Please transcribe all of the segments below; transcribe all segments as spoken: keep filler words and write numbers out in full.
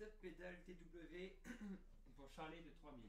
Step pédale D W pour Charlie de trois mille.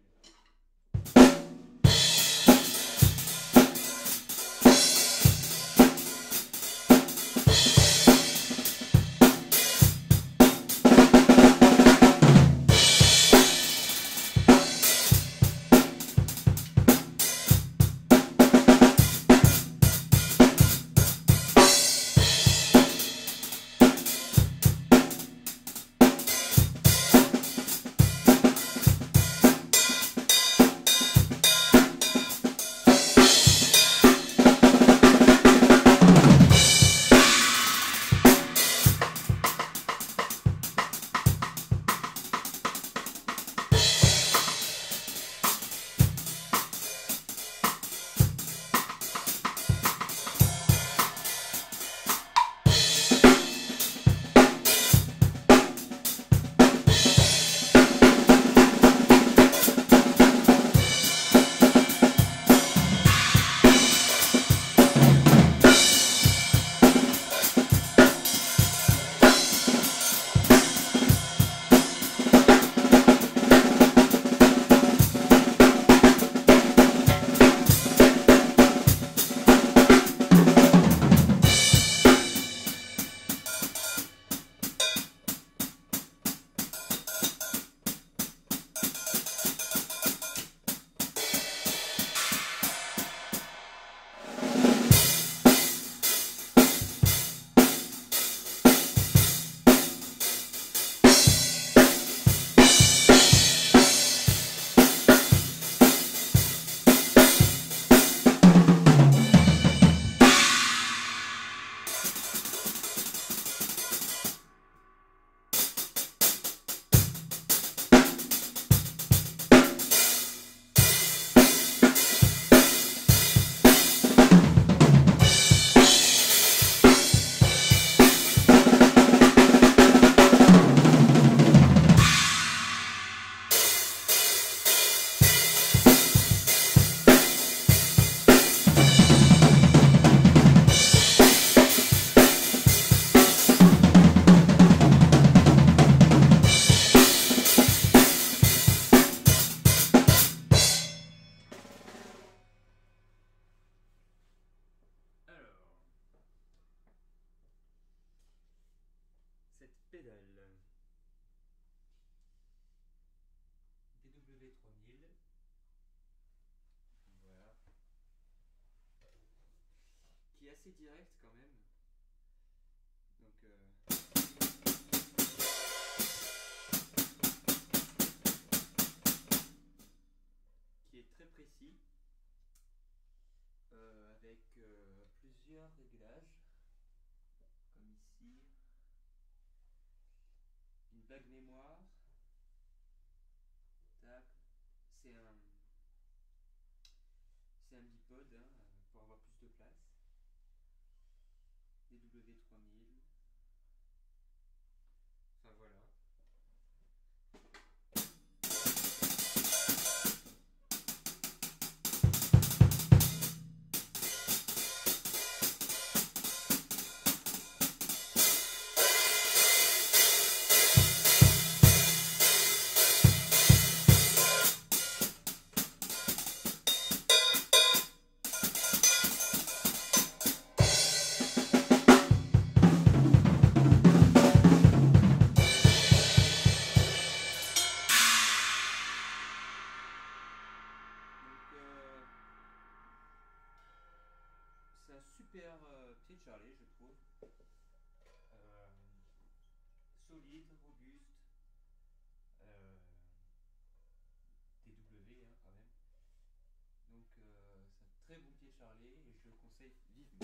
Pédale D W trois mille. Voilà. Qui est assez direct quand même. Donc euh qui est très précis euh, avec euh, plusieurs réglages. Blague mémoire, c'est un, c'est un bipod hein, pour avoir plus de place. D W trois mille. Enfin voilà. Super euh, pied de Charlie, je trouve. Euh, solide, robuste. Euh, D W hein, quand même. Donc euh, c'est un très bon pied de Charlie et je le conseille vivement.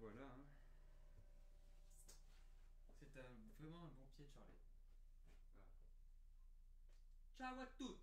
Vraiment un bon pied de Charlie. Chawatut.